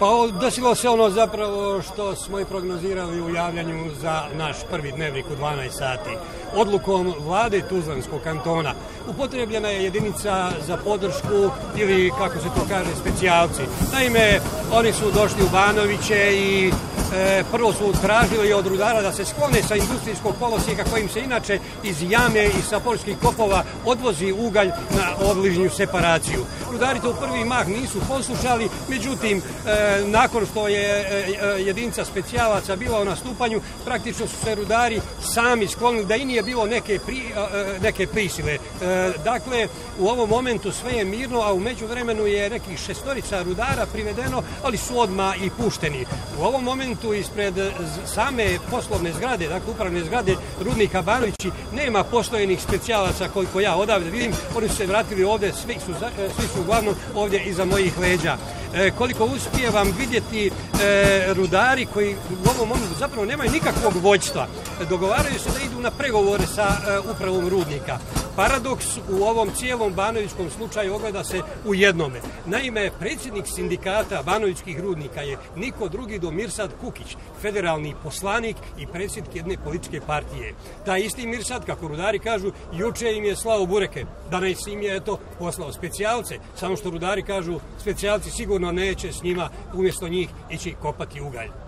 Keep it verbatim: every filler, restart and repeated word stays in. Pa desilo se ono zapravo što smo i prognozirali u javljanju za naš prvi dnevnik u dvanaest sati. Odlukom vlade Tuzlanskog kantona upotrebljena je jedinica za podršku ili, kako se to kaže, specijalci. Naime, oni su došli u Banoviće i e, prvo su tražili od rudara da se sklone sa industrijskog kolosijeka kojim se inače iz jame i sa poljskih kopova odvozi ugalj na obližnju separaciju. Rudari to u prvi mah nisu poslušali, međutim, e, nakon što je jedinica specijalaca bila u nastupanju, praktično su se rudari sami sklonili da i nije bilo neke, pri, neke prisile. Dakle, u ovom momentu sve je mirno, a u međuvremenu je nekih šestorica rudara privedeno, ali su odmah i pušteni. U ovom momentu ispred same poslovne zgrade, dakle upravne zgrade Rudnika Banovići, nema postojenih specijalaca koliko ja odavde vidim. Oni su se vratili ovdje, svi su, svi su uglavnom ovdje iza mojih leđa. E, koliko uspije vam vidjeti e, rudari koji u ovom momentu zapravo nemaju nikakvog vođstva. E, dogovaraju se da idu na pregovore sa e, upravom rudnika. Paradoks u ovom cijelom banovićkom slučaju ogleda se u jednome. Naime, predsjednik sindikata banovićkih rudnika je niko drugi do Mirsad Kukić, federalni poslanik i predsjednik jedne političke partije. Ta isti Mirsad, kako rudari kažu, juče im je slao bureke, danas im je eto poslao specijalce, samo što rudari kažu specijalci sigurno neće s njima umjesto njih ići kopati ugalj.